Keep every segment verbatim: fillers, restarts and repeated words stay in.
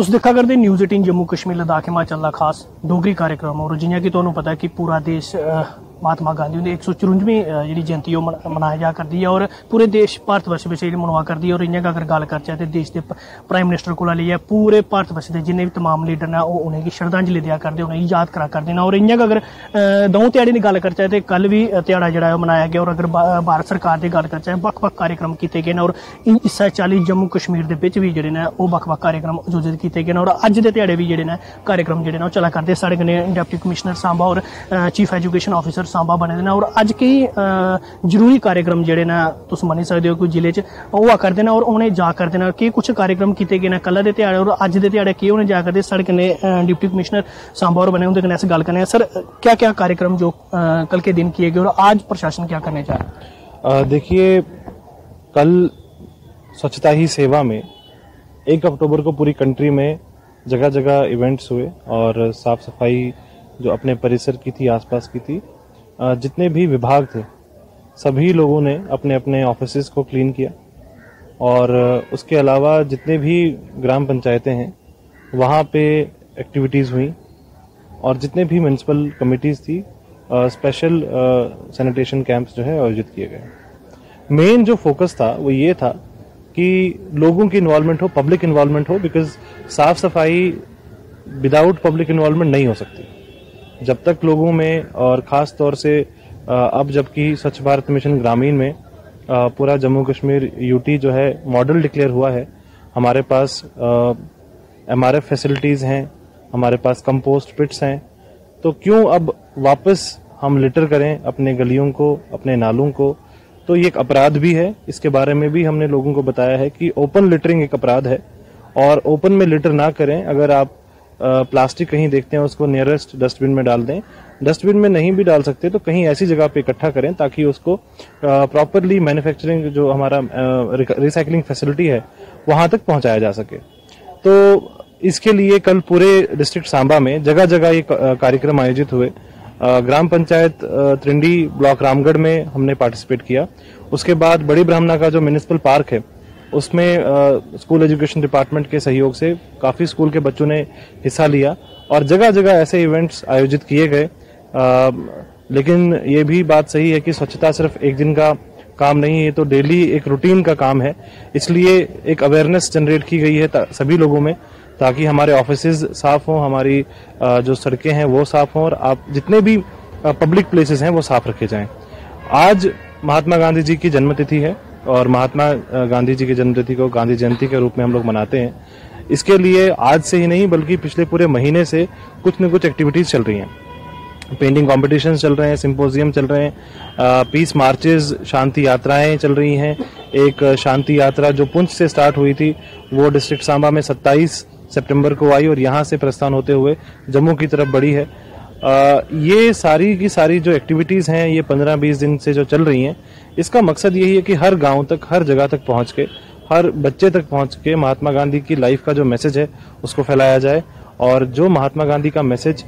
तुस दिक्खा करदे न्यूज़ एटीन जम्मू कश्मीर लद्दाख हिमाचल दा खास डोगरी कार्यक्रम। और जियां कि तुहानू पता है कि पूरा देश महात्मा गांधी हुंदे एक सौ चरुंजवीं जी जयंती मनाई जा करदी है और पूरे देश भारत वर्ष में जी मनवा करदी है। और इयां अगर गल करचै तो देश के प्राइम मिनिस्टर कोला लेइयै पूरे भारत वर्ष के जिन्ने भी तमाम लीडर ने वो उन्हेंगी श्रद्धांजलि दिया करदे, उन्हेंगी याद करा करदे न। और इयां अगर दो ध्याड़ी की गल करचै तो कल भी ध्याड़ा जिहड़ा मनाया गया। और अगर भारत सरकार की गल करचै बक्ख-बक्ख कार्यक्रम किए गए हैं और इस्सै चाली जम्मू कश्मीर के बिच भी जिहड़े ने ओह बक्ख-बक्ख कार्यक्रम आयोजित किए गए हैं। और अज के ध्याड़े भी जिहड़े ने कार्यक्रम जिहड़े ने ओह चला करदे। साढ़े कन्नै डिप्टी कमिश्नर सांबा और चीफ एजुकेशन ऑफिसर सांबा बने दे न। और अज कई जरूरी कार्यक्रम जिहड़े ने तुस मन्नी सकदे हो कि जिले च होआ करदे न और उन्हें जा करदे न। कि कुछ कार्यक्रम किए गए हैं कल के ध्याड़े और अज के ध्याड़े कि उन्हें जा करदे। साढ़े कन्नै डिप्टी कमिश्नर सांबा और बने उंदे कन्नै अस गल करने सर क्या क्या कार्यक्रम जो कल के दिन किए गए और आज प्रशासन क्या करने जा रहा है। देखिए, कल स्वच्छता ही सेवा में एक अक्टूबर को पूरी कंट्री में जगह जगह इवेंट्स हुए और साफ सफाई जो अपने परिसर की थी, आसपास की थी, जितने भी विभाग थे सभी लोगों ने अपने अपने ऑफिसेस को क्लीन किया। और उसके अलावा जितने भी ग्राम पंचायतें हैं वहाँ पे एक्टिविटीज़ हुई और जितने भी म्यूनसिपल कमेटीज़ थी स्पेशल सैनिटेशन कैंप्स जो है आयोजित किए गए। मेन जो फोकस था वो ये था कि लोगों की इन्वॉल्वमेंट हो, पब्लिक इन्वॉल्वमेंट हो, बिकॉज साफ सफाई विदाउट पब्लिक इन्वॉल्वमेंट नहीं हो सकती। जब तक लोगों में और ख़ास तौर से अब जबकि स्वच्छ भारत मिशन ग्रामीण में पूरा जम्मू कश्मीर यूटी जो है मॉडल डिक्लेयर हुआ है, हमारे पास एमआरएफ फैसिलिटीज़ हैं, हमारे पास कंपोस्ट पिट्स हैं, तो क्यों अब वापस हम लिटर करें अपने गलियों को, अपने नालों को। तो ये एक अपराध भी है, इसके बारे में भी हमने लोगों को बताया है कि ओपन लिटरिंग एक अपराध है और ओपन में लिटर ना करें। अगर आप आ, प्लास्टिक कहीं देखते हैं उसको नियरेस्ट डस्टबिन में डाल दें। डस्टबिन में नहीं भी डाल सकते तो कहीं ऐसी जगह पे इकट्ठा करें ताकि उसको प्रॉपरली मैन्युफैक्चरिंग जो हमारा रिसाइकलिंग फैसिलिटी है वहाँ तक पहुँचाया जा सके। तो इसके लिए कल पूरे डिस्ट्रिक्ट सांबा में जगह जगह ये कार्यक्रम आयोजित हुए। ग्राम पंचायत त्रिंडी ब्लॉक रामगढ़ में हमने पार्टिसिपेट किया। उसके बाद बड़ी ब्राह्मणा का जो म्यूनिसिपल पार्क है उसमें स्कूल एजुकेशन डिपार्टमेंट के सहयोग से काफ़ी स्कूल के बच्चों ने हिस्सा लिया और जगह जगह ऐसे इवेंट्स आयोजित किए गए। लेकिन ये भी बात सही है कि स्वच्छता सिर्फ एक दिन का काम नहीं है, तो डेली एक रूटीन का काम है। इसलिए एक अवेयरनेस जनरेट की गई है सभी लोगों में ताकि हमारे ऑफिसेज साफ हों, हमारी जो सड़कें हैं वो साफ हों और आप जितने भी पब्लिक प्लेसेस हैं वो साफ रखे जाएं। आज महात्मा गांधी जी की जन्मतिथि है और महात्मा गांधी जी की जन्मतिथि को गांधी जयंती के रूप में हम लोग मनाते हैं। इसके लिए आज से ही नहीं बल्कि पिछले पूरे महीने से कुछ न कुछ एक्टिविटीज़ चल रही हैं। पेंटिंग कॉम्पिटिशन चल रहे हैं, सिम्पोजियम चल रहे हैं, पीस मार्चेज, शांति यात्राएँ चल रही हैं। एक शांति यात्रा जो पुंछ से स्टार्ट हुई थी वो डिस्ट्रिक्ट सांबा में सत्ताईस सितंबर को आई और यहाँ से प्रस्थान होते हुए जम्मू की तरफ बढ़ी है। आ, ये सारी की सारी जो एक्टिविटीज़ हैं ये पंद्रह बीस दिन से जो चल रही हैं, इसका मकसद यही है कि हर गांव तक, हर जगह तक पहुँच के, हर बच्चे तक पहुँच के महात्मा गांधी की लाइफ का जो मैसेज है उसको फैलाया जाए। और जो महात्मा गांधी का मैसेज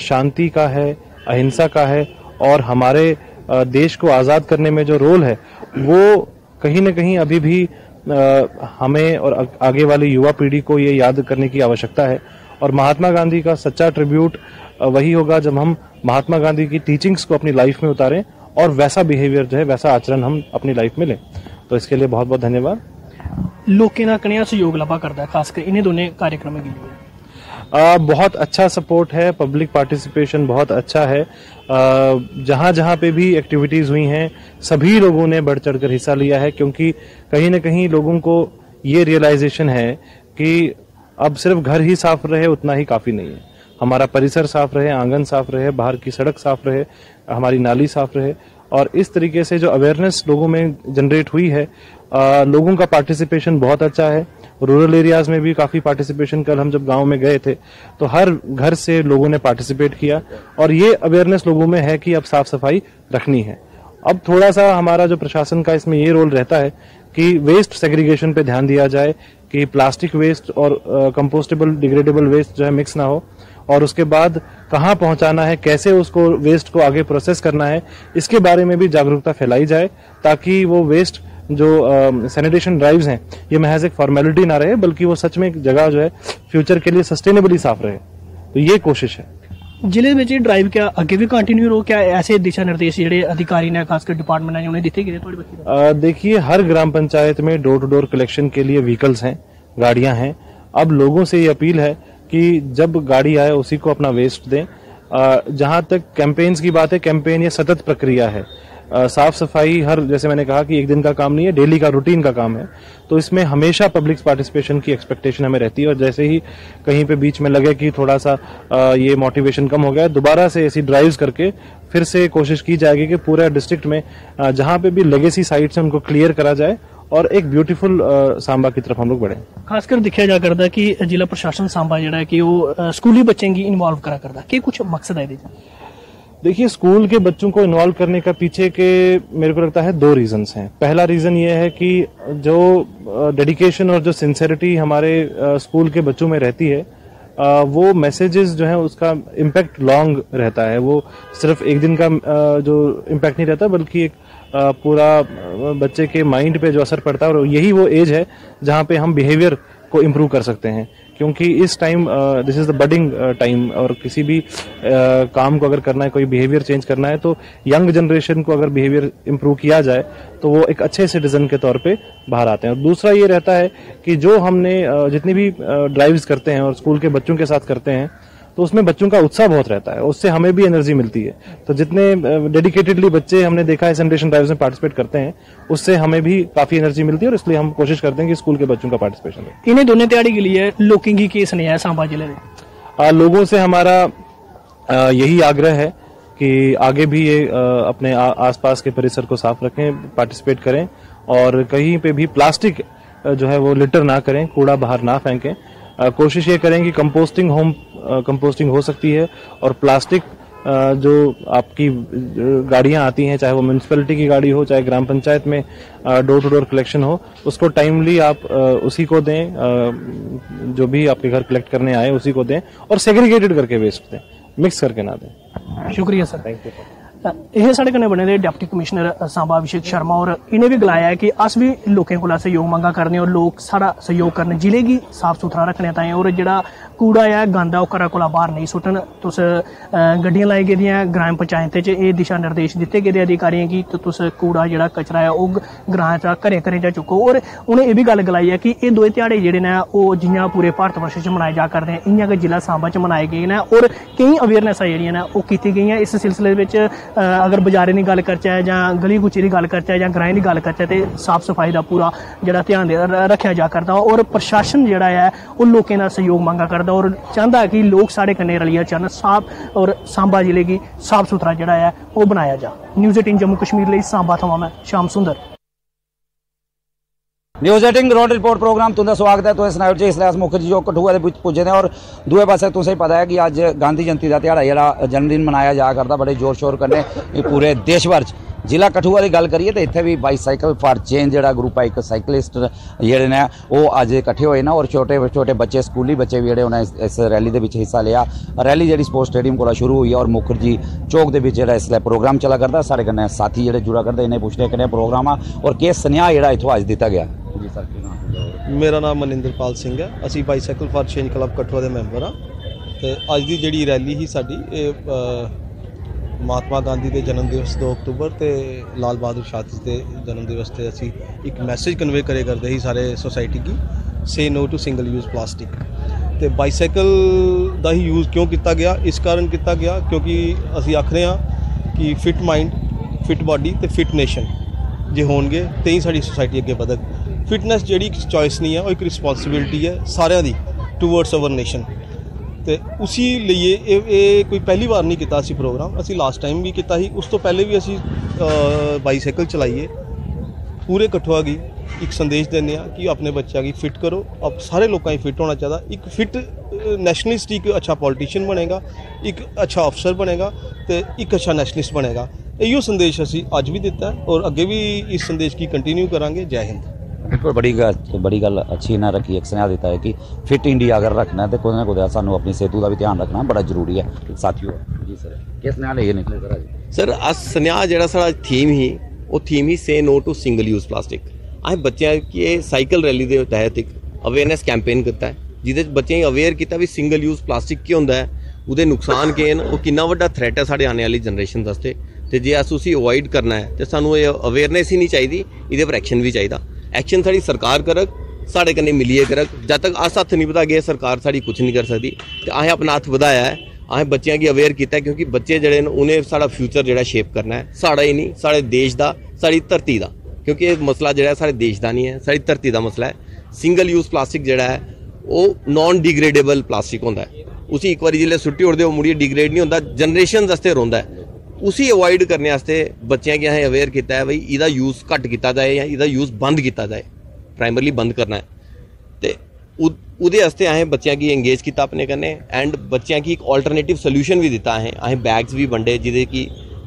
शांति का है, अहिंसा का है और हमारे आ, देश को आज़ाद करने में जो रोल है वो कहीं ना कहीं अभी भी आ, हमें और आगे वाली युवा पीढ़ी को ये याद करने की आवश्यकता है। और महात्मा गांधी का सच्चा ट्रिब्यूट वही होगा जब हम महात्मा गांधी की टीचिंग्स को अपनी लाइफ में उतारें और वैसा बिहेवियर जो है, वैसा आचरण हम अपनी लाइफ में लें। तो इसके लिए बहुत बहुत धन्यवाद। लोकें दा कनेहा सहयोग लभा करदा है खासकर इन्हें दोनों कार्यक्रमों के लिए? बहुत अच्छा सपोर्ट है, पब्लिक पार्टिसिपेशन बहुत अच्छा है। जहाँ जहाँ पे भी एक्टिविटीज़ हुई हैं सभी लोगों ने बढ़ चढ़ कर हिस्सा लिया है क्योंकि कहीं ना कहीं लोगों को ये रियलाइजेशन है कि अब सिर्फ घर ही साफ रहे उतना ही काफ़ी नहीं है। हमारा परिसर साफ रहे, आंगन साफ रहे, बाहर की सड़क साफ रहे, हमारी नाली साफ रहे। और इस तरीके से जो अवेयरनेस लोगों में जनरेट हुई है, आ, लोगों का पार्टिसिपेशन बहुत अच्छा है। रूरल एरियाज़ में भी काफ़ी पार्टिसिपेशन, कल हम जब गांव में गए थे तो हर घर से लोगों ने पार्टिसिपेट किया और ये अवेयरनेस लोगों में है कि अब साफ सफाई रखनी है। अब थोड़ा सा हमारा जो प्रशासन का इसमें ये रोल रहता है कि वेस्ट सेग्रीगेशन पे ध्यान दिया जाए कि प्लास्टिक वेस्ट और कंपोस्टेबल डिग्रेडेबल वेस्ट जो है मिक्स ना हो और उसके बाद कहाँ पहुँचाना है, कैसे उसको वेस्ट को आगे प्रोसेस करना है, इसके बारे में भी जागरूकता फैलाई जाए ताकि वो वेस्ट जो सैनिटेशन ड्राइव्स हैं ये महज एक फॉर्मेलिटी ना रहे, बल्कि वो सच में एक जगह जो है फ्यूचर के लिए सस्टेनेबली साफ रहे, तो ये कोशिश है। जिले में जी ड्राइव क्या अगे भी कंटिन्यू रहो, क्या ऐसे दिशा निर्देश जो अधिकारी ने खासकर डिपार्टमेंट ने उन्हें दिए गए? थोड़ी देखिए, हर ग्राम पंचायत में डोर टू डोर कलेक्शन के लिए व्हीकल्स हैं, गाड़ियां हैं। अब लोगों से ये अपील है कि जब गाड़ी आए उसी को अपना वेस्ट दें। जहाँ तक कैंपेन्स की बात है, कैंपेन ये सतत प्रक्रिया है। साफ सफाई हर, जैसे मैंने कहा कि एक दिन का काम नहीं है, डेली का रूटीन का काम है, तो इसमें हमेशा पब्लिक पार्टिसिपेशन की एक्सपेक्टेशन हमें रहती है। और जैसे ही कहीं पे बीच में लगे कि थोड़ा सा आ, ये मोटिवेशन कम हो गया है, दोबारा से ऐसी ड्राइव्स करके फिर से कोशिश की जाएगी कि पूरा डिस्ट्रिक्ट में जहाँ पे भी लेगेसी साइट्स हैं उनको क्लियर करा जाए और एक ब्यूटीफुल सांबा की तरफ हम लोग बढ़े। खासकर दिखाया जा करता है कि जिला प्रशासन सांबा जो है कि वो स्कूली बच्चों की इन्वॉल्व करा करता है, कि कुछ मकसद है? देखिए, स्कूल के बच्चों को इन्वॉल्व करने का पीछे के मेरे को लगता है दो रीजंस हैं। पहला रीजन ये है कि जो डेडिकेशन और जो सिंसेरिटी हमारे स्कूल के बच्चों में रहती है, वो मैसेजेस जो है उसका इम्पैक्ट लॉन्ग रहता है, वो सिर्फ एक दिन का जो इम्पैक्ट नहीं रहता, बल्कि एक पूरा बच्चे के माइंड पे जो असर पड़ता है। और यही वो एज है जहाँ पे हम बिहेवियर को इम्प्रूव कर सकते हैं, क्योंकि इस time this is the budding time, और किसी भी uh, काम को अगर करना है, कोई बिहेवियर चेंज करना है, तो यंग जनरेशन को अगर बिहेवियर इम्प्रूव किया जाए तो वो एक अच्छे सिटीजन के तौर पे बाहर आते हैं। और दूसरा ये रहता है कि जो हमने uh, जितनी भी ड्राइव्स uh, करते हैं और स्कूल के बच्चों के साथ करते हैं, तो उसमें बच्चों का उत्साह बहुत रहता है, उससे हमें भी एनर्जी मिलती है। तो जितने डेडिकेटेडली बच्चे हमने देखा है सैनिटेशन ड्राइव्स में पार्टिसिपेट करते हैं, उससे हमें भी काफी एनर्जी मिलती है, और इसलिए हम कोशिश करते हैं कि स्कूल के बच्चों का पार्टिसिपेशन है। इन्हें दोनों तैयारी के लिए लोगों की केस नहीं है सांबा जिले में। लोगों से हमारा यही आग्रह है कि आगे भी ये अपने आसपास के परिसर को साफ रखें, पार्टिसिपेट करें, और कहीं पे भी प्लास्टिक जो है वो लिटर ना करें, कूड़ा बाहर ना फेंकें। कोशिश ये करें कि कंपोस्टिंग होम कंपोस्टिंग हो सकती है, और प्लास्टिक जो आपकी गाड़ियां आती हैं, चाहे वो म्यूनिसिपैलिटी की गाड़ी हो, चाहे ग्राम पंचायत में डोर टू डोर कलेक्शन हो, उसको टाइमली आप उसी को दें जो भी आपके घर कलेक्ट करने आए, उसी को दें, और सेग्रीगेटेड करके वेस्ट दें, मिक्स करके ना दें। शुक्रिया सर, थैंक यू। यह साढ़े कन्नै बने दे डिप्टी कमिश्नर सांबा अभिषेक शर्मा, और इन्हें भी गलाया है कि अस भी लोकें कोला सहयोग मंगा करने, और लोग सारा सहयोग करने, जिले की साफ सुथरा रखने ताएं, और जिहड़ा कूड़ा है गंदा ओह घरा कोला बाहर नहीं सुट्टन। तुस गड्डियां लाई गेदियां ग्राम पंचायतें च एह दिशा निर्देश दित्ते गेदे अधिकारियें गी, ते तुस कूड़ा जिहड़ा कचरा है ओह ग्रां चा घरें घरें चा चुको। और उन्हें एह भी गल्ल गलाई है कि एह दोए ध्याड़े जिहड़े ने ओह जियां पूरे भारतवर्ष च मनाए जा करदे ने, इयां गै जिला सांबा च मनाए गए ने, और केई अवेयरनेस जिहड़ियां ने ओह कीती गईयां। इस सिलसिले विच अगर बाजारें दी गल करचै जां गली गुच्चे दी गल करचै जां ग्राएं दी गल करचै, ते साफ सफाई दा पूरा जिहड़ा ध्यान रखिया जा करदा, और प्रशासन जिहड़ा है ओह लोकें दा सहयोग मंगा करदा, और चाहता है कि लोग साढ़े कन्ने रलिया चलन साफ, और सांबा जिले की साफ सुथरा जिहड़ा है ओह बनाया जा। न्यूज़ एटीन जम्मू कश्मीर लई सांबा थमां मैं Shyam Sundar. News eighteen ground report program तुंदा स्वागत है। तो इस नाइट इसलिए अस मुख्य जी जो कठुआ के पुज्जे ने, और दुए पासे तुसें पता है कि अज गांधी जयंती का ध्याड़ा जिहड़ा जन्मदिन मनाया जा करदा बड़े जोर शोर कन्नै पूरे देश भर च। जिला कठुआ की गल करिए तो इत्थे भी बाईसाइकल फॉर चेंज जड़ा ग्रुप है, एक साइकलिस्ट जिहड़े ने वो अज इकट्ठे होए ना, और छोटे छोटे बच्चे स्कूली बच्चे भी जिहड़े उन्हें इस, इस रैली दे विच हिस्सा लिया। रैली जिहड़ी स्पोर्ट्स स्टेडियम कोला शुरू हुई है, और मुखर्जी चौक दे विच जिहड़ा इसलै प्रोग्राम चला करदा। सारे कन्नै साथी जिहड़े जुड़ा करदे, इन्हें पुछदे कन्नै प्रोग्राम आ और के सनेहा जिहड़ा इत्थों अज दित्ता गया। जी सर, की नाम? मेरा नाम मनिंद्रपाल सिंह है, असीं bicycle for change club Kathua दे मैंबर हां। ते अज दी जिहड़ी रैली ही साडी महात्मा गांधी के जन्म दिवस दो अक्तूबर ते लाल बहादुर शास्त्री के जन्म दिवस से असी एक मैसेज कन्वे करे करते ही सारे सोसाइटी की, से no to single use plastic. तो बाईसाइकल का ही यूज़ क्यों किया गया? इस कारण किया गया क्योंकि असी आखने हाँ कि फिट माइंड, फिट बॉडी तो फिट नेशन जे होणगे ते ही साडी सोसाइटी अगे बधग। फिटनेस जिहड़ी चॉइस नहीं है, वो एक रिस्पॉन्सिबिलिटी है सारिआं दी टूवर्ड्स अवर नेशन। तो उसी लिए ए, ए, कोई पहली बार नहीं किया असी प्रोग्राम, असी लास्ट टाइम भी किया ही, उस तो पहले भी असी बाईसाइकिल चलाइए। पूरे कठुआ की एक संदेश देने कि अपने बच्चों की फिट करो, अब सारे लोगों फिट होना चाहिए। एक फिट नैशनलिस्ट एक अच्छा पॉलिटिशियन बनेगा, एक अच्छा अफसर बनेगा, तो एक अच्छा नैशनलिस्ट बनेगा। यो संदेश असी अज भी दिता है और अगे भी इस संदेश की कंटिन्यू करांगे। जय हिंद। बिल्कुल, बड़ी गल बड़ी गल अच्छी ना रखी, एक सुनह देता है कि फिट इंडिया अगर रखना है तो कुछ ना कुछ सानू अपनी सेहत का भी ध्यान रखना बड़ा जरूरी है। साथियों जी सर, किस सुनह लेके निकले सर? सर अस सुनह जो थीम ही वो थीम ही से no to single use plastic. आज बच्चों की साइकिल रैली के तहत एक अवेयरनेस कैंपेन किया है, जिसे बच्चों ने अवेयर किया भी सिंगल यूज़ प्लास्टिक क्या होता है, उसके नुकसान के हैं, वो कितना बड़ा थ्रैट है साढ़े आने वाली जनरेशन वास्ते। तो जे अस उसी अवॉइड करना है तो सानू ये अवेयरनेस ही नहीं चाहिए, ये पर एक्शन भी चाहिए। एक्शन साड़ी सरकार करक, साढ़े कने मिलिए करक। जब तक अस हत्थ नहीं बधा गए सरकार साड़ी कुछ नहीं कर सकती। तो असें अपना हत्थ बधाया है, असें बच्चों की अवेयर किया, क्योंकि बच्चे जड़े उन्हें साड़ा फ्यूचर जड़ा शेप करना है, साड़ा ही नहीं साढ़े देश का, साड़ी धरती का, क्योंकि ये मसला जड़ा साढ़े देश का नहीं है, साड़ी धरती का मसला है। सिंगल यूज़ प्लास्टिक जड़ा है वो नॉन डिग्रेडेबल प्लास्टिक होता है, उसी एक बार जिले सुट्टी उड़ते मुड़िए डिग्रेड नहीं होता, जनरेशन वास्ते रोंदा है। उसी अवॉइड करने वास्ते बच्चों के असें अवेयर किया है, भाई इदा यूज़ घट किया जाए या इदा यूज़ बंद किया जाए, प्राइमरली बंद करना है। तो उदे वास्ते असें बच्चों की एंगेज किया अपने कन्ने, एंड बच्चों की एक ऑल्टरनेटिव सोल्यूशन भी दिता है। असें बैग्स भी वंडे, जिदे कि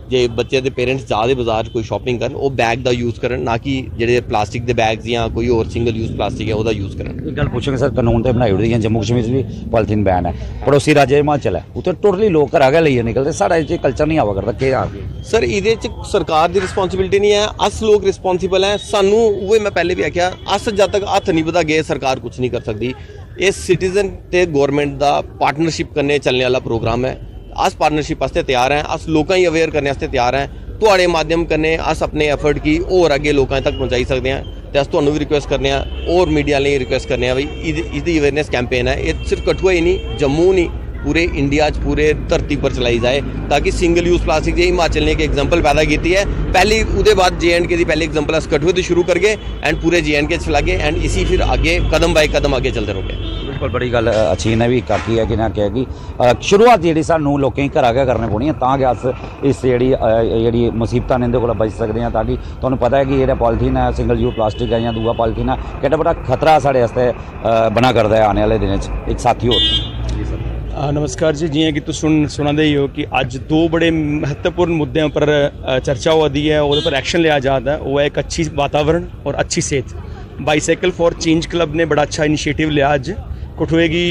जे बच्चे के पेरेंट्स ज़्यादा बाजार कोई शॉपिंग कर वो बैग का यूज़ कर, ना कि जे प्लास्टिक के बैग्स या कोई और सिंगल यूज़ प्लास्टिक है वह यूज़ कर। गल पूछेंगे सर, कानून तो बनाई उड़ी है, जम्मू कश्मीर भी पॉलीथीन बैन है, पड़ोसी राज्य हिमाचल है, उत्तर टोटली लोग घर आगे लेइए निकलते, साढ़ा ये कल्चर नहीं आवा करता। क्या सर ये सरकार की रिस्पॉन्सिबिलिटी नहीं है, अस लोग रिस्पॉन्सिबल हैं। सानू वो मैं पहले भी आख्या, अस जब तक हत्थ नहीं बधा गए सरकार कुछ नहीं कर सकती। ये सिटीजन तो गौरमेंट का पार्टनरशिप करने चलने वाला प्रोग्राम है, अस पार्टनरशिप वास्ते तैयार हैं, अस लोगों ही अवेयर करने वास्ते तैयार हैं। थोड़े माध्यम कन्ने अस अपने एफर्ट की और अगे लोगों तक पहुँचाई सकते हैं। तो अस तुहानू भी रिक्वेस्ट करने और मीडिया लिए रिक्वेस्ट करने बी इसकी अवेयरनेस कैंपेन है, ये सिर्फ कठुआ ही नहीं, जम्मू नहीं, पूरे इंडिया पूरे धरती पर चलाई जाए, ताकि सिंगल यूज़ प्लास्टिक जी हिमाचल ने एक एग्जाम्पल पैदा की है, पहली उदे बाद जे एंड के की पहली एग्जाम्पल अस कठुए तो शुरू करके एंड पूरे जे एंड के चलागे, एंड इसी फिर आगे कदम बाय कदम आगे चलते रहोगे। बिल्कुल बड़ी गल अच्छी इन्हें भी काफी है कि ना क्या कि शुरुआत जी सानू लोगों की घर गै करनी पौनी है, तां कि अस इस जी जी मुसीबतां ने इहदे कोला बच सकते हैं। ताकि तुहानू पता है कि जिहड़ा पॉलीथीन है, सिंगल यूज प्लास्टिक है या दूआ पॉलीथीन है, कितना बड़ा खतरा साढ़े वास्ते बना करता है आने वाले दिनों च। एक साथी होर नमस्कार जी, जियां कि तुम सुन सुना दे ही हो कि आज दो बड़े महत्वपूर्ण मुद्दों पर चर्चा हुआ दी है और उस पर एक्शन लिया जाता है, वो है एक अच्छी वातावरण और अच्छी सेहत। बाईसाइकल फॉर चेंज क्लब ने बड़ा अच्छा इनिशिएटिव लिया। आज कठुए की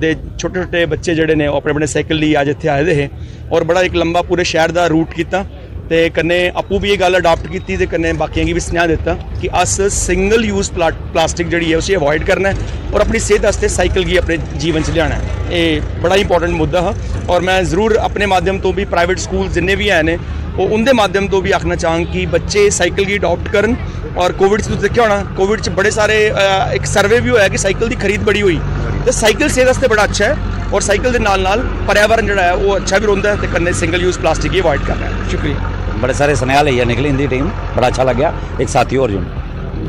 दे छोटे छोटे बच्चे जड़े ने अपने अपने साइकिल लिए आज इतने आए हैं और बड़ा एक लंबा पूरे शहर का रूट किया, तो कन्ने आपूँ भी ये गल अडाप्ट की, तो कन्ने बाकियों की भी सुना दिता कि अस सिंगल यूज़ प्ला प्लास्टिक जी है उसे अवॉइड करना है और अपनी सेहत वास्ते साइकिल की अपने जीवन से लिया है। ये बड़ा इंपॉर्टेंट मुद्दा है और मैं जरूर अपने माध्यम तो भी प्राइवेट स्कूल जिन्हें भी है ने वो उनके माध्यम तो भी आखना चाहूँ कि बच्चे साइकिल की अडॉप्ट कर। और कोविड तुम देखा होना, कोविड बड़े सारे एक सर्वे भी होया कि साइकिल की खरीद बड़ी हुई, तो साइकिल सेहत वास्ते बड़ा अच्छा है और साइकिल के नाल पर्यावरण जोड़ा है वो अच्छा भी रहा है, तो कन्ने सिंगल यूज़ प्लास्टिक ही अवॉइड करना है। शुक्रिया, बड़े सारे स्नेहा लेकर निकली इनकी टीम, बड़ा अच्छा लग गया। एक साथी और जो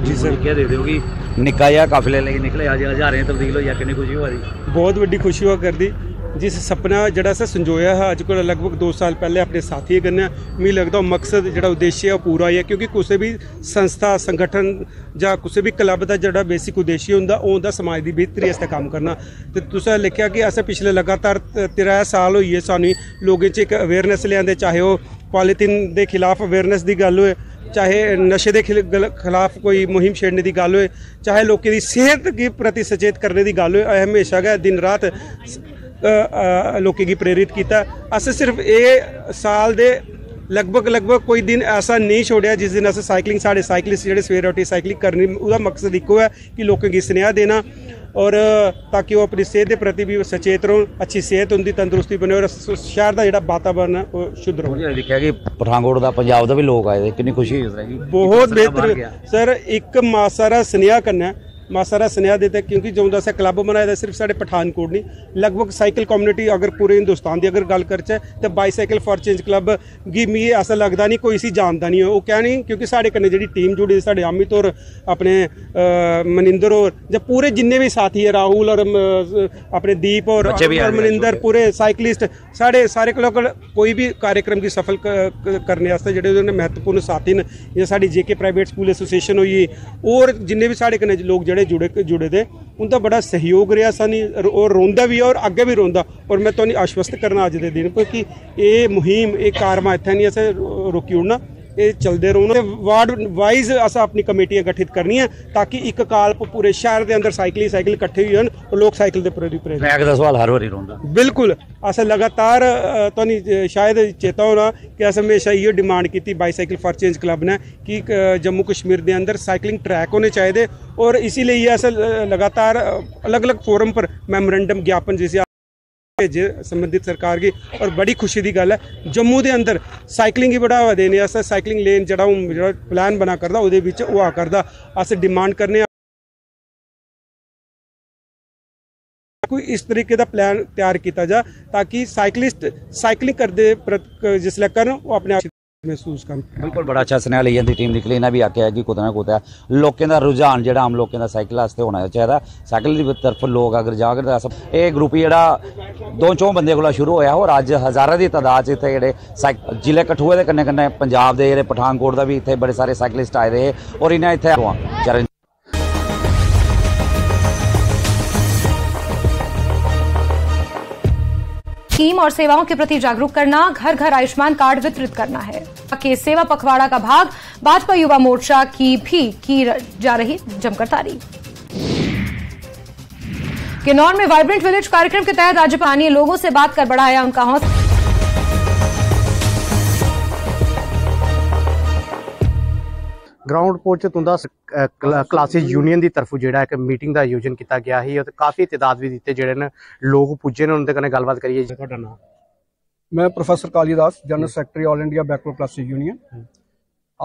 जी सर क्या दे दोगी निक्का या काफिले लेके निकले आज आज आ रहे हैं, तब्दील हो या कितनी खुशी हुआ रही, बहुत बड़ी खुशी हुआ करती। जिस सपना जड़ा सा संजोया है अज को लगभग दो साल पहले अपने साथी कन्नै, मैं लगता मकसद जो उद्देश्य है पूरा ही है, क्योंकि किसी भी संस्था संगठन या किसी भी क्लब का जो बेसिक उद्देश्य होंगे वह होंगे समाज की बेहतरी वास्ते काम करना। तो तुसें लिखा कि असें पिछले लगातार त्रै साल होई है सानू लोगों च एक अवेयरनेस लियादे, चाहे वो पॉलीथीन के खिलाफ अवेयरनेस की गल हो, चाहे नशे के खिलाफ कोई मुहिम छेड़ने की गल हो, चाहे लोगों की सेहत के प्रति सचेत करने की गल हो, हमेशा गै दिन रात लोगों की प्रेरित किया। अस सिर्फ ये साल दे लगभग लगभग कोई दिन ऐसा नहीं छोड़िया जिस दिन अस साइकिलिंग साढ़े साइकिलिस्ट जो सवेरे उठी साइकिलिंग करनी, उसका मकसद इको है कि लोगों की स्नेहा देना और ताकि वो अपनी सेहत के प्रति भी सचेत रहो, अच्छी सेहत उनकी तंदुरुस्ती बने और शहर का जो वातावरण है वो शुद्ध रहो। देखा कि पठानकोट का पंजाब का भी लोग आए थे, कितनी खुशी होगी, बहुत बेहतर सर। एक मासारा स्नेहा करना मासारा स्नेहा देता है, क्योंकि जो अस क्लब बनाया था सिर्फ साढ़े पठानकोट नहीं, लगभग साइकिल कम्युनिटी अगर पूरे हिंदुस्तान की अगर गल करचे तो बाईसाइकिल फॉर चेंज क्लब की मैं ऐसा लगता नहीं कोई इसी जानता नहीं है, वो क्या नहीं क्योंकि साढ़े कन्ने जी टीम जुड़ी साढ़े अमित और अपने मनिंदर और जब पूरे जिन्ने भी साथी है राहुल और अपने दीप और मनिंदर पूरे साइकिलिस्ट साढ़े सारे कोल कोई भी कार्यक्रम की सफल करने वास्ते जो महत्वपूर्ण साथी ने जो साड़ी जे के प्राइवेट स्कूल एसोसीएशन होई और जिन्ने भी साढ़े कन्ने लोग जड़े जुड़े जुड़े थे उनका बड़ा सहयोग रहा सन और रोंदा भी है और अगे भी रोंदा। और मैं तुहानू आश्वस्त करना अज के दिन पर कि ये मुहिम ये कारवां इत्थे नहीं असें रोकी उड़ना, चलते रहोन। वार्ड वाइज अस अपनी कमेटियां गठित करनी है ताकि एक काल पूरे शहर के अंदर साइकिल साइकिल कट्ठे हुए और लोग साइकिल के प्रति प्रेरित सवाल हर बारी रहा। बिल्कुल अस लगातार तुहानू शायद चेता होना कि अस हमेशा इयो डिमांड की बाईसाइकल फॉर चेंज क्लब ने कि जम्मू कश्मीर के अंदर साइकिलिंग ट्रैक होने चाहिए और इसीलिए अस लगातार अलग अलग फोरम पर मेमोरेंडम ज्ञापन जैसे भेजे संबंधित सरकार की। और बड़ी खुशी की गल है जम्मू के अंदर साइकिलिंग ही बढ़ावा देने वास्तै साइकिलिंग लेन जड़ा जो प्लान बना करदा उहदे विच ओह आ करदा अस डिमांड करने कोई इस तरीके का प्लान तैयार किया जा ताकि साइकिलिस्ट साइकिलिंग करते प्रति जिसलै करन ओह अपने आप महसूस कर। बिल्कुल बड़ा अच्छा स्नेहा लेइयां दी टीम निकली। इन्हें भी आख्या है कि कुतै ना कुतै लोगों का रुझान जो आम लोगों का साइकिल वास्ते होना चाहिए। साइकिल की तरफ लोग अगर जागृत अस ये ग्रुप जो दो चौं बंदे कोला शुरू होया और अज हज़ारों की तादाद इतने जोड़े साइक जिले कठुए के कन्ने कन्ने पंजाब के जोड़े पठानकोट का भी इतने बड़े सारे साइकिलिस्ट आए दे और इन्हें इतने स्कीम और सेवाओं के प्रति जागरूक करना, घर घर आयुष्मान कार्ड वितरित करना है के सेवा पखवाड़ा का भाग। भाजपा युवा मोर्चा की भी की जा रही जमकर तारीफ। किन्नौर में वाइब्रेंट विलेज कार्यक्रम के तहत राज्यपाल ने लोगों से बात कर बढ़ाया उनका हौसला। ग्राउंड पहुंचे तुंदा क्लासेज यूनियन की तरफों जोड़ा एक मीटिंग का आयोजन किया गया है और काफ़ी तादाद भी दिते जोड़े ने लोग पुज्जे ने उनके गलबात करिए। नाम मैं professor Kalidas general secretary all India backward classes union.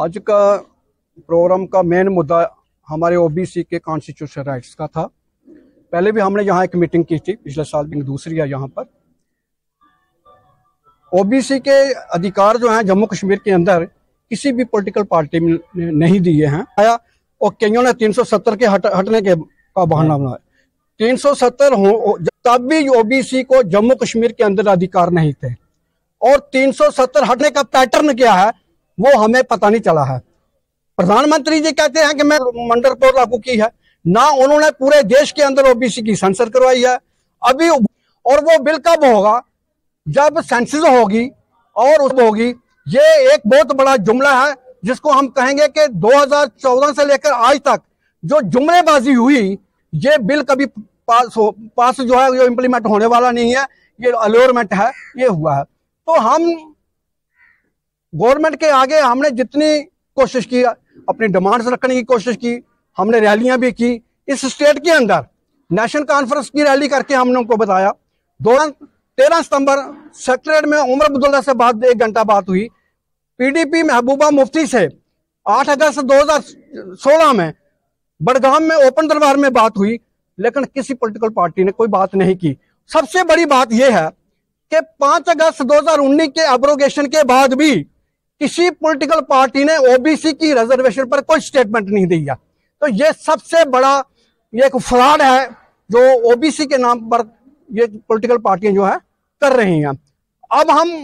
आज का प्रोग्राम का मेन मुद्दा हमारे ओबीसी के कॉन्स्टिट्यूशन राइट्स का था। पहले भी हमने यहाँ एक मीटिंग की थी पिछले साल भी, दूसरी है यहाँ पर। ओबीसी के अधिकार जो हैं जम्मू कश्मीर के अंदर किसी भी पॉलिटिकल पार्टी में नहीं दिए हैं आया और कईयों ने तीन सौ सत्तर के हट, हटने के का बहाना बनाया। तीन सौ सत्तर हो तब भी ओबीसी को जम्मू कश्मीर के अंदर अधिकार नहीं थे और तीन सौ सत्तर हटने का पैटर्न क्या है वो हमें पता नहीं चला है। प्रधानमंत्री जी कहते हैं कि मैं मंडरपोर लागू की है ना, उन्होंने पूरे देश के अंदर ओबीसी की सेंसर करवाई है अभी। और वो बिल कब होगा? जब सेंसिस होगी और उसमें होगी। ये एक बहुत बड़ा जुमला है जिसको हम कहेंगे कि दो हज़ार चौदह से लेकर आज तक जो जुमलेबाजी हुई ये बिल कभी पास हो पास जो है ये इम्प्लीमेंट होने वाला नहीं है, ये अलोरमेंट है, ये हुआ है। तो हम गवर्नमेंट के आगे हमने जितनी कोशिश की अपनी डिमांड्स रखने की कोशिश की, हमने रैलियां भी की इस स्टेट के अंदर। नेशनल कॉन्फ्रेंस की रैली करके हमने उनको बताया। दो तेरह सितंबर सेक्रेटरीट में उमर अब्दुल्ला से बात एक घंटा बात हुई। पीडीपी महबूबा मुफ्ती से आठ अगस्त दो हज़ार सोलह में बड़गाम में ओपन दरबार में बात हुई, लेकिन किसी पॉलिटिकल पार्टी ने कोई बात नहीं की। सबसे बड़ी बात यह है कि पाँच अगस्त दो हज़ार उन्नीस के एब्रोगेशन के बाद भी किसी पॉलिटिकल पार्टी ने ओबीसी की रिजर्वेशन पर कोई स्टेटमेंट नहीं दिया। तो ये सबसे बड़ा ये एक फ्रॉड है जो ओबीसी के नाम पर ये पॉलिटिकल पार्टियां जो है कर रही हैं। अब हम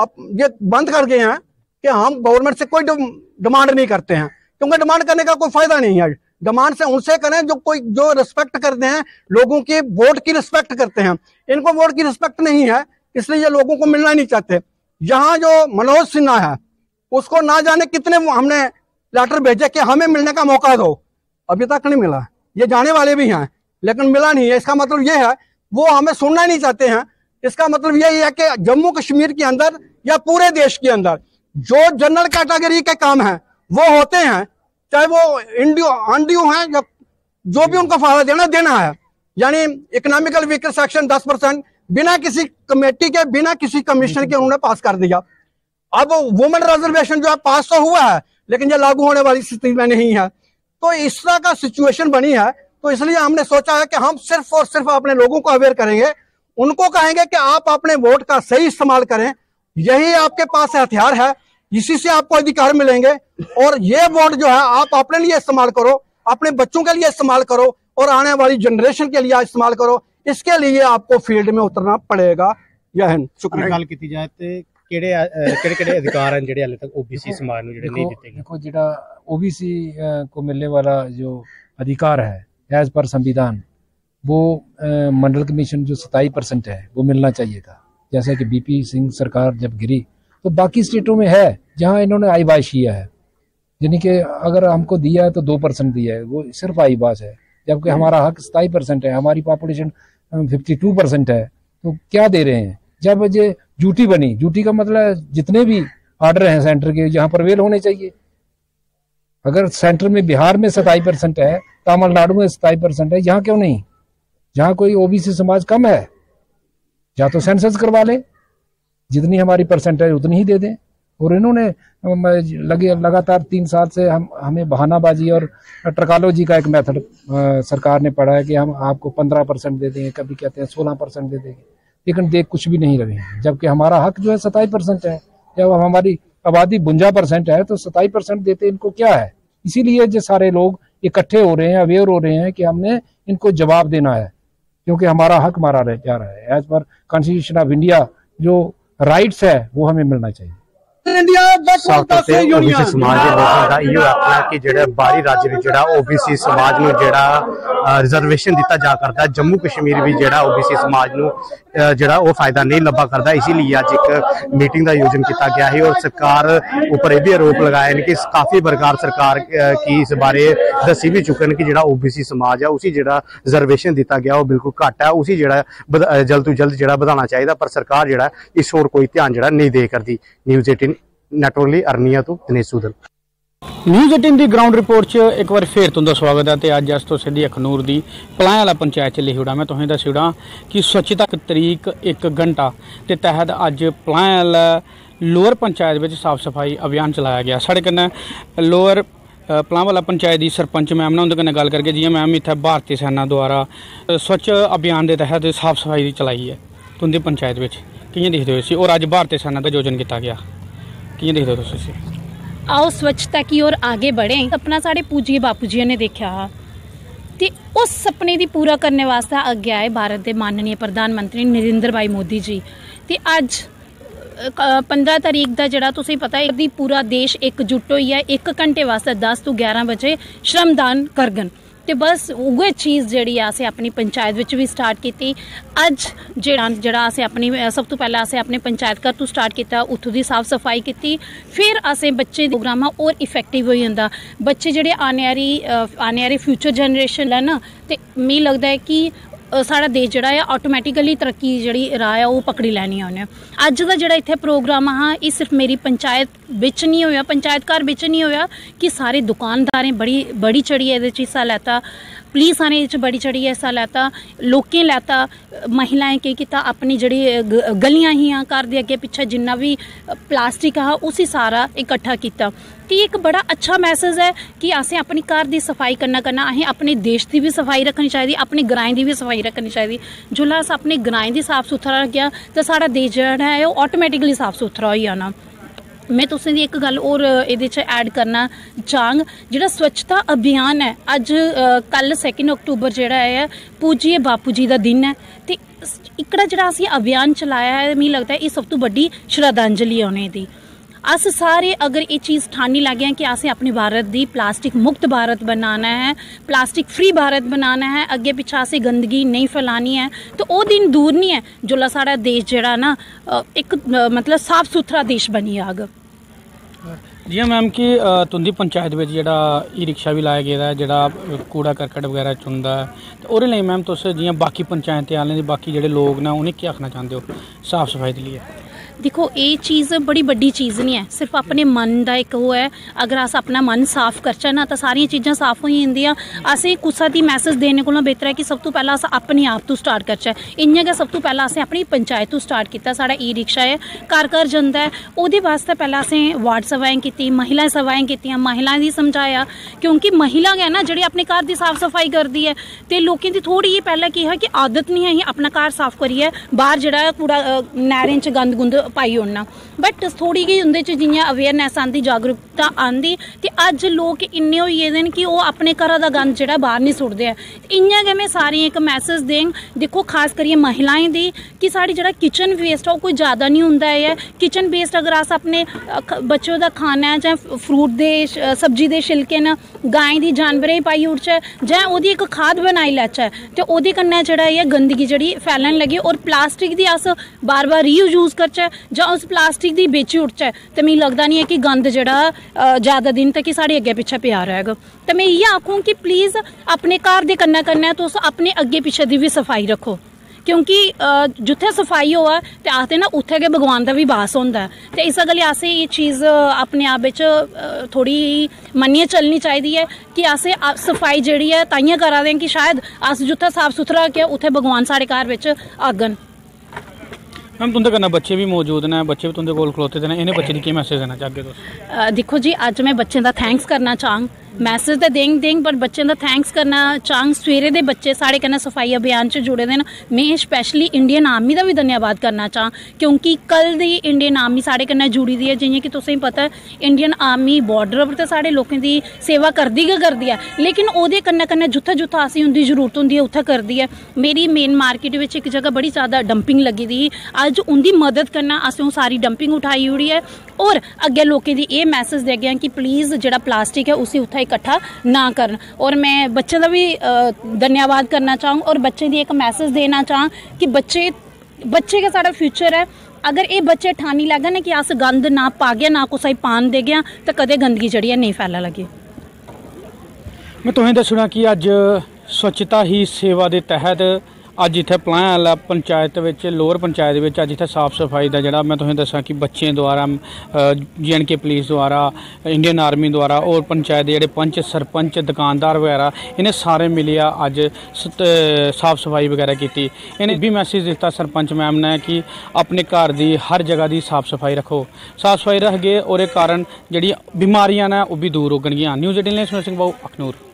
अब ये बंद कर गए हैं कि हम गवर्नमेंट से कोई डिमांड नहीं करते हैं क्योंकि डिमांड करने का कोई फायदा नहीं है। डिमांड से उनसे करें जो कोई जो रिस्पेक्ट करते हैं, लोगों की वोट की रिस्पेक्ट करते हैं। इनको वोट की रिस्पेक्ट नहीं है इसलिए ये लोगों को मिलना नहीं चाहते। यहाँ जो मनोज सिन्हा है उसको ना जाने कितने हमने लेटर भेजे कि हमें मिलने का मौका दो, अभी तक नहीं मिला। ये जाने वाले भी हैं लेकिन मिला नहीं है। इसका मतलब ये है वो हमें सुनना नहीं चाहते हैं। इसका मतलब यही है कि जम्मू कश्मीर के अंदर या पूरे देश के अंदर जो जनरल कैटेगरी के काम हैं वो होते हैं, चाहे वो इंडियो आंडियो हैं या जो भी उनको फायदा देना देना है। यानी इकोनॉमिकल वीकर सेक्शन दस परसेंट बिना किसी कमेटी के बिना किसी कमीशन के उन्होंने पास कर दिया। अब वुमेन रिजर्वेशन जो है पास तो हुआ है लेकिन यह लागू होने वाली स्थिति में नहीं है। तो इस तरह का सिचुएशन बनी है। तो इसलिए हमने सोचा है कि हम सिर्फ और सिर्फ अपने लोगों को अवेयर करेंगे, उनको कहेंगे कि आप अपने वोट का सही इस्तेमाल करें, यही आपके पास हथियार है, इसी से आपको अधिकार मिलेंगे। और ये वोट जो है आप अपने लिए इस्तेमाल करो, अपने बच्चों के लिए इस्तेमाल करो और आने वाली जनरेशन के लिए इस्तेमाल करो। इसके लिए आपको फील्ड में उतरना पड़ेगा। यह शुक्रिया। गल की जाए तो ਕਿਹੜੇ ਕਿਹੜੇ ਕਿਹੜੇ अधिकार हैं ਜਿਹੜੇ ਹਲੇ ਤੱਕ ओबीसी समाज ਨੂੰ ਜਿਹੜੇ ਨਹੀਂ ਦਿੱਤੇ ਗਏ। देखो ਜਿਹੜਾ ओबीसी को मिलने वाला जो अधिकार है एज पर संविधान वो मंडल कमीशन जो सताईस परसेंट है वो मिलना चाहिए था। जैसे कि बीपी सिंह सरकार जब गिरी तो बाकी स्टेटों में है जहाँ इन्होंने आईवास किया है, यानी कि अगर हमको दिया है तो दो परसेंट दिया है, वो सिर्फ आईवास है, जबकि हमारा हक सताई परसेंट है, हमारी पॉपुलेशन फिफ्टी टू परसेंट है, तो क्या दे रहे हैं। जब ये ड्यूटी बनी, ड्यूटी का मतलब जितने भी ऑर्डर हैं सेंटर के जहाँ प्रवेल होने चाहिए, अगर सेंटर में बिहार में सताई परसेंट है, तमिलनाडु में सताई परसेंट है, यहाँ क्यों नहीं। जहाँ कोई ओबीसी समाज कम है, जहाँ तो सेंसस करवा ले, जितनी हमारी परसेंटेज उतनी ही दे दें। और इन्होंने लगे लगातार तीन साल से हम हमें बहानाबाजी और ट्रकालोजी का एक मेथड सरकार ने पढ़ा है कि हम आपको पंद्रह परसेंट दे देंगे, कभी कहते हैं सोलह परसेंट दे देंगे, लेकिन देख कुछ भी नहीं रहे, जबकि हमारा हक जो है सताईस परसेंट है। जब हमारी आबादी बुंजा परसेंट है तो सताईस परसेंट देते इनको क्या है। इसीलिए जो सारे लोग इकट्ठे हो रहे हैं, अवेयर हो रहे हैं कि हमने इनको जवाब देना है, क्योंकि हमारा हक मारा रह जा रहा है। As per constitution of India जो राइट्स है वो हमें मिलना चाहिए। जम्मू कश्मीर भी ओबीसी समाज नूं फायदा नहीं लभा करता, इसीलिए अज एक मीटिंग का आयोजन किया गया है और सरकार उपर यह भी आरोप लगाया है कि काफी प्रकार सरकार की इस बारे दसी भी चुके हैं कि जो ओबीसी समाज है उसी जो रिजर्वेशन दिता गया वो बिल्कुल घट है, उसी जो जल्द तो जल्द जो बढ़ाना चाहिए, पर सरकार जो इस ओर कोई ध्यान जो नहीं दे करती। न्यूज़ अठारह नेटवर्क ਲਈ ਅਰਨੀਆ ਤੋਂ ਦਿਨੇਸ਼ ਸੂਦਨ। न्यूज़ अठारह की ग्राउंड रिपोर्ट च एक बार फिर तुहाडा स्वागत है। तो अज अस तो सीधी अखनूर की पलां वाला पंचायत च लिहुड़ा मैं तुहानू दस छुड़ा कि स्वच्छता तरीक एक घंटा के तहत अज पलां वाला लोअर पंचायत में साफ सफाई अभियान चलाया गया। साढ़े कन्नै लोअर पलां वाला पंचायत की सरपंच मैम ने उनके कन्नै गल करके जियां मैम इत्थे भारतीय सेना द्वारा स्वच्छ अभियान के तहत साफ सफाई चलाई है तुहाडी पंचायत में, किवें दिखदे हो इसी और अज भारतीय सेना का आयोजन किया गया, किवें दिखदे हो तुसीं। आओ स्वच्छता की ओर आगे बढ़े, अपना साढ़े पूज्य बापू जी ने देखा हा तो उस सपने की पूरा करने वास्ते अगे आए भारत के माननीय प्रधानमंत्री नरेंद्र भाई मोदी जी। तो अज पंद्रह तरीक का जरा तुसीं पता है कि पूरा देश एकजुट होई है, एक घंटे वास्ते दस तो ग्यारह बजे श्रमदान करगन। तो बस उहे चीज़ जी असें अपनी पंचायत विच भी स्टार्ट की। अज जड़ा जड़ा असें अपनी सब तो पहले असें अपने पंचायत घर तो स्टार्ट किया, उत्थों की साफ सफाई की, फिर असें बच्चे प्रोग्राम और इफेक्टिव हो जाता। बच्चे जेडे आने आली आने आली फ्यूचर जनरेशन है ना, तो मी लगता है कि साढ़ा देश जड़ा है ऑटोमैटिकली तरक्की जी राह है वो पकड़ी लैनी उन्हें। अज का जोड़ा इतने प्रोग्राम हाँ, ये सिर्फ मेरी पंचायत बिच नहीं होया, पंचायत घर बिच नहीं होया कि सारे दुकानदारें बड़ी बड़ी चढ़िए ये हिस्सा लैता, पुलिस ने इस बड़ी चढ़िए हिस्सा लैता, लोकें लैता, महिलाएं के किता अपनी जड़ी गलियां ही हाँ घर के अगे पिछे जिन्ना भी प्लास्टिक हा उसी सारा इकट्ठा किया। कि एक बड़ा अच्छा मैसेज है कि असें अपनी घर की सफाई करना करना असें अपने देश की भी सफाई रखनी चाहिए, अपने ग्राएं की भी सफाई रखनी चाहिए। जिसलै अस अपने ग्राएं की साफ सुथरा रखिया तो सारा देश जोड़ा है वो ऑटोमैटिकली साफ सुथरा हो जाना। मैं तुसें दी एक गल और ये ऐड करना चाहूँग, जो स्वच्छता अभियान है अज कल सैकेंड अक्टूबर जोड़ा है पूज्य बापू जी का दिन है, तो इकड़ा जोड़ा असें अभियान चलाया है, मैं लगता है ये सब तो बड़ी श्रद्धांजलि है उन्हें दी। अस सारे अगर ये चीज़ ठानी लग गए कि असें अपने भारत दी प्लास्टिक मुक्त भारत बनाना है, प्लास्टिक फ्री भारत बनाना है, अगे पिछे असें गंदगी नहीं फैलानी है, तो वो दिन दूर नहीं है जोल्लै साढ़ा देश जड़ा ना एक मतलब साफ सुथरा देश बनी आग। जी मैम कि तुंदी पंचायत में जोड़ा ई रिक्शा भी लाया गया है जोड़ा कूड़ा करकट वगैरह चुनता है, तो वो मैम तुस जियां बाकी पंचायत आने के बाकी जोड़े लोग ना उन्हें क्या आखना चाहते हो साफ सफाई के लिए। देखो ये चीज़ बड़ी बड़ी चीज़ नहीं है, सिर्फ अपने मन का एक वो है, अगर अस अपना मन साफ करचै ना तो सारिया चीज़ां साफ हो जांदियां। असें कुसा दी मैसेज देने कोलों बेहतर है कि सब तो पहला अस अपने आप तो स्टार्ट करचै। इयां गै सब तो पहला असें अपनी पंचायत तो स्टार्ट कीता, साढ़ा ई रिक्शा है घर घर जांदा है, ओहदे वास्ते पहला असें वार्ड सभाएं कीती, महिला सभाएं कीतियां, महिलाएं गी समझाया क्योंकि महिला गै ना जिहड़ी अपने घर दी साफ सफाई करदी है ते लोकें दी थोड़ी जी पहला केहा कि आदत नहीं है असीं अपना घर साफ करिए, बाहर जिहड़ा कूड़ा नैहरें च गंद गुंद पाई ओड़ना, बट थोड़ी जी उंदे च जियां अवेयरनेस आंदी, जागरूकता आंदी, ते अज लोग इन्ने होई गेदे न कि ओह अपने घरा दा गंद जेड़ा बाहर नहीं सुटदे ऐ। इयां गै मैं सारे एक मैसेज देंग, दिक्खो खास करियै महिलाएं दी कि साढ़ी जेड़ा किचन वेस्ट आ ओह कोई ज़्यादा नहीं हुंदा ऐ। किचन वेस्ट अगर अस अपने बच्चों दा खाना जां फ्रूट दे सब्जी दे छिलके न गाय दी जानवरें गी पाई ओड़चै जां ओहदी इक खाद बनाई लैचै ते ओहदे कन्नै जेह्ड़ा ऐ गंदगी जेह्ड़ी फैलन लगी, और प्लास्टिक दी अस बार बार रीयूज करचै जां उस प्लास्टिक दी बेची उठचै तो मैं लगता नहीं है कि गंद जेड़ा ज़्यादा दिन तक ही साढ़े अग्गे पिछे पिया रहेगा। तो मैं इ'यै आखूँ कि प्लीज़ अपने घर दे कन्नै कन्नै तुस अपने अग्गे पिछे दी भी सफाई रखो, क्योंकि जित्थे सफाई होआ ते आखदे ना उत्थे गै भगवान दा भी वास होंदा है। तो इस गल्ल असें एह् चीज़ अपने आप बिच थोड़ी मन्नियै चलनी चाहिदी है कि असें सफाई जेह्ड़ी ऐ ताइयें करा दे कि शायद अस जित्थे साफ सुथरा रखगे उत्थे भगवान साढ़े घर बिच आगन। मैम तुंदे कन्नै बच्चे भी मौजूद ने, बच्चे भी तुंदे कोल खलोते ने, इ'नें बच्चें गी केह् मैसेज देना चाहगे तुस? दिक्खो जी अज्ज मैं बच्चें दा थैंक्स करना चाहां, मैसेज तो देंग देंग पर बच्चें का थैंक्स करना चांग। सवेरे दे बच्चे साढ़े कन्नै सफाई अभियान च जुड़े दे न, मैं स्पैशली इंडियन आर्मी का भी धन्यवाद करना चाहां क्योंकि कल दी इंडियन आर्मी साढ़े कन्नै जुड़ी दी है। जियां कि तुसें पता है इंडियन आर्मी बॉर्डर पर तो साढ़े लोकें की सेवा करदी गै करदी है, लेकिन ओह्दे कन्नै कन्नै जित्थें जित्थें असें उंदी जरूरत होंदी है उत्थें करदी है। मेरी मेन मार्केट में इक जगह बड़ी ज़्यादा डंपिंग लगी दी ही, अज्ज उंदी मदद कन्नै असें ओह् सारी डंपिंग उठाई ओड़ी है और अग्गें लोकें दी एह् मैसेज देगे हैं कि प्लीज़ जेह्ड़ा प्लास्टिक है उसी उत्थें इकट्ठा ना करन। और मैं बच्चें दा भी धन्यवाद करना चाहूँ और बच्चें दी इक मैसेज देना चाहूँ कि बच्चे बच्चे गै साढ़ा फ्यूचर है। अगर ये बच्चे ठानी लैगे ना कि अस गंद ना पागे ना कुसै पान देगे तो कदें गंदगी जेह्ड़ी नेईं फैला लगी। मैं तुसें दस्सना कि अज्ज स्वच्छता ही सेवा दे तैहत अज इत्थे पलाल पंचायत विच लोअर पंचायत विच अज इत्थे साफ सफाई दा जेह्ड़ा मैं तुसें दस्सां कि बच्चें द्वारा जे एंड के पुलिस द्वारा इंडियन आर्मी द्वारा और पंचायत दे जेह्ड़े पंच सरपंच दुकानदार वगैरा इ'नें सारे मिलियै अज साफ सफाई वगैरा कीती। इ'नें बी मैसेज दित्ता सरपंच मैम ने कि अपने घर दी हर जगह दी साफ सफाई रखो, साफ सफाई रखगे और कारण जेह्ड़ी बीमारियां न ओह् बी दूर होगन। News eighteen Singh Bahu Akhnoor.